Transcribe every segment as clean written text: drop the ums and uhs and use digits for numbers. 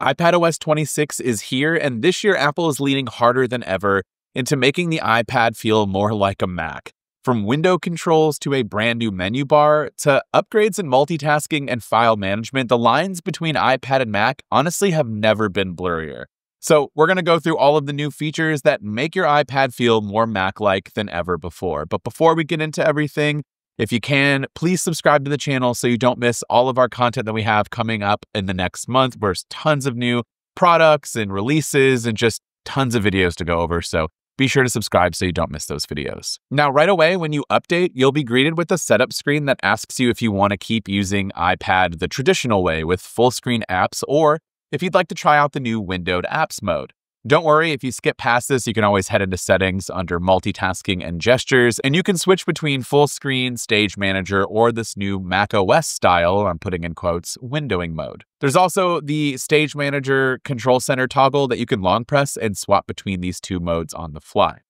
iPadOS 26 is here, and this year Apple is leaning harder than ever into making the iPad feel more like a Mac. From window controls to a brand new menu bar to upgrades in multitasking and file management, the lines between iPad and Mac honestly have never been blurrier. So we're going to go through all of the new features that make your iPad feel more Mac-like than ever before. But before we get into everything, if you can, please subscribe to the channel so you don't miss all of our content that we have coming up in the next month. There's tons of new products and releases and just tons of videos to go over. So be sure to subscribe so you don't miss those videos. Now, right away, when you update, you'll be greeted with a setup screen that asks you if you want to keep using iPad the traditional way with full screen apps, or if you'd like to try out the new windowed apps mode. Don't worry, if you skip past this, you can always head into settings under multitasking and gestures, and you can switch between full screen, stage manager, or this new macOS style, I'm putting in quotes, windowing mode. There's also the stage manager control center toggle that you can long press and swap between these two modes on the fly.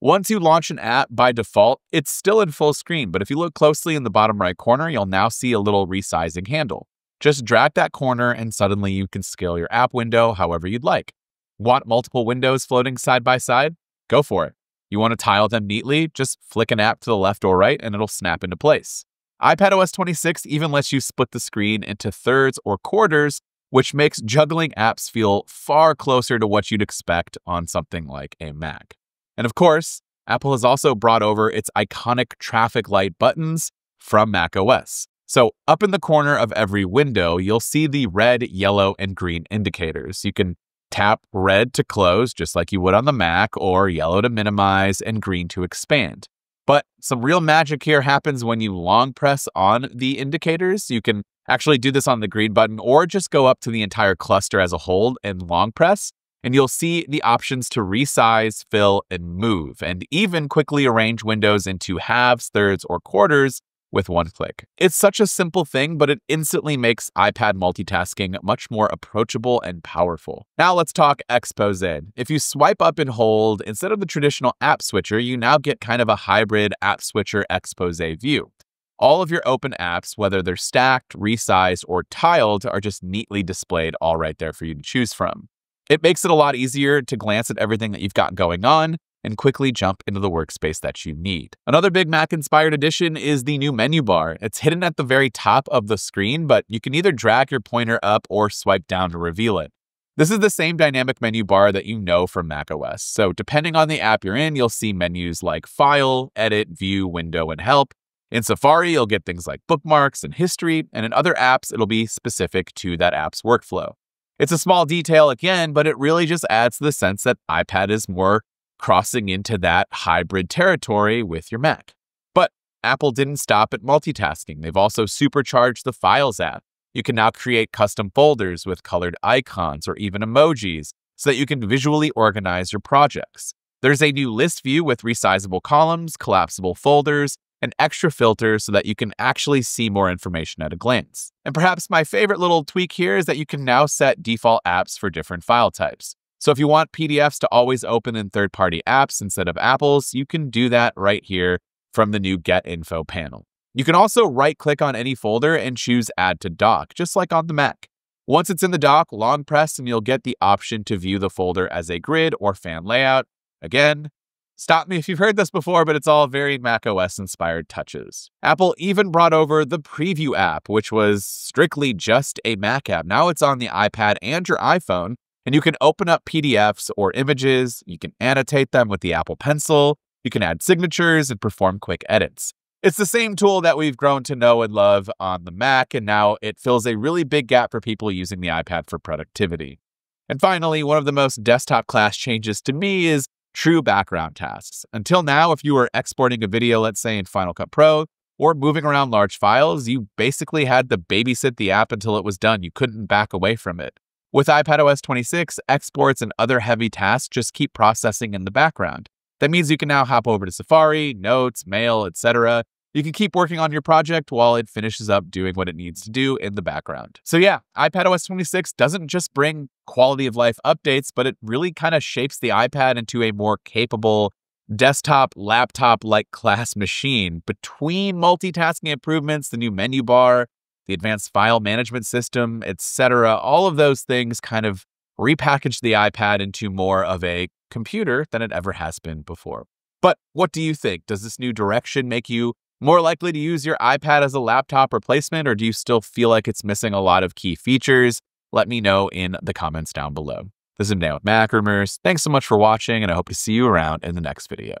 Once you launch an app, by default, it's still in full screen, but if you look closely in the bottom right corner, you'll now see a little resizing handle. Just drag that corner and suddenly you can scale your app window however you'd like. Want multiple windows floating side by side? Go for it. You want to tile them neatly? Just flick an app to the left or right and it'll snap into place. iPadOS 26 even lets you split the screen into thirds or quarters, which makes juggling apps feel far closer to what you'd expect on something like a Mac. And of course, Apple has also brought over its iconic traffic light buttons from macOS. So up in the corner of every window, you'll see the red, yellow, and green indicators. You can tap red to close, just like you would on the Mac, or yellow to minimize, and green to expand. But some real magic here happens when you long press on the indicators. You can actually do this on the green button, or just go up to the entire cluster as a whole and long press, and you'll see the options to resize, fill, and move, and even quickly arrange windows into halves, thirds, or quarters with one click. It's such a simple thing, but it instantly makes iPad multitasking much more approachable and powerful. Now let's talk Exposé. If you swipe up and hold, instead of the traditional app switcher, you now get kind of a hybrid app switcher Exposé view. All of your open apps, whether they're stacked, resized, or tiled, are just neatly displayed all right there for you to choose from. It makes it a lot easier to glance at everything that you've got going on and quickly jump into the workspace that you need. Another big Mac-inspired addition is the new menu bar. It's hidden at the very top of the screen, but you can either drag your pointer up or swipe down to reveal it. This is the same dynamic menu bar that you know from macOS. So depending on the app you're in, you'll see menus like File, Edit, View, Window, and Help. In Safari, you'll get things like bookmarks and history, and in other apps, it'll be specific to that app's workflow. It's a small detail again, but it really just adds to the sense that iPad is more crossing into that hybrid territory with your Mac. But Apple didn't stop at multitasking. They've also supercharged the Files app. You can now create custom folders with colored icons or even emojis so that you can visually organize your projects. There's a new list view with resizable columns, collapsible folders, and extra filters so that you can actually see more information at a glance. And perhaps my favorite little tweak here is that you can now set default apps for different file types. So if you want PDFs to always open in third-party apps instead of Apple's, you can do that right here from the new Get Info panel. You can also right-click on any folder and choose Add to Dock, just like on the Mac. Once it's in the dock, long press and you'll get the option to view the folder as a grid or fan layout. Again, stop me if you've heard this before, but it's all very macOS-inspired touches. Apple even brought over the Preview app, which was strictly just a Mac app. Now it's on the iPad and your iPhone, and you can open up PDFs or images, you can annotate them with the Apple Pencil, you can add signatures and perform quick edits. It's the same tool that we've grown to know and love on the Mac, and now it fills a really big gap for people using the iPad for productivity. And finally, one of the most desktop class changes to me is true background tasks. Until now, if you were exporting a video, let's say in Final Cut Pro, or moving around large files, you basically had to babysit the app until it was done. You couldn't back away from it. With iPadOS 26, exports and other heavy tasks just keep processing in the background. That means you can now hop over to Safari, Notes, Mail, etc. You can keep working on your project while it finishes up doing what it needs to do in the background. So yeah, iPadOS 26 doesn't just bring quality of life updates, but it really kind of shapes the iPad into a more capable desktop, laptop-like class machine. Between multitasking improvements, the new menu bar, the advanced file management system, etc. All of those things kind of repackaged the iPad into more of a computer than it ever has been before. But what do you think? Does this new direction make you more likely to use your iPad as a laptop replacement, or do you still feel like it's missing a lot of key features? Let me know in the comments down below. This is Dan with MacRumors. Thanks so much for watching, and I hope to see you around in the next video.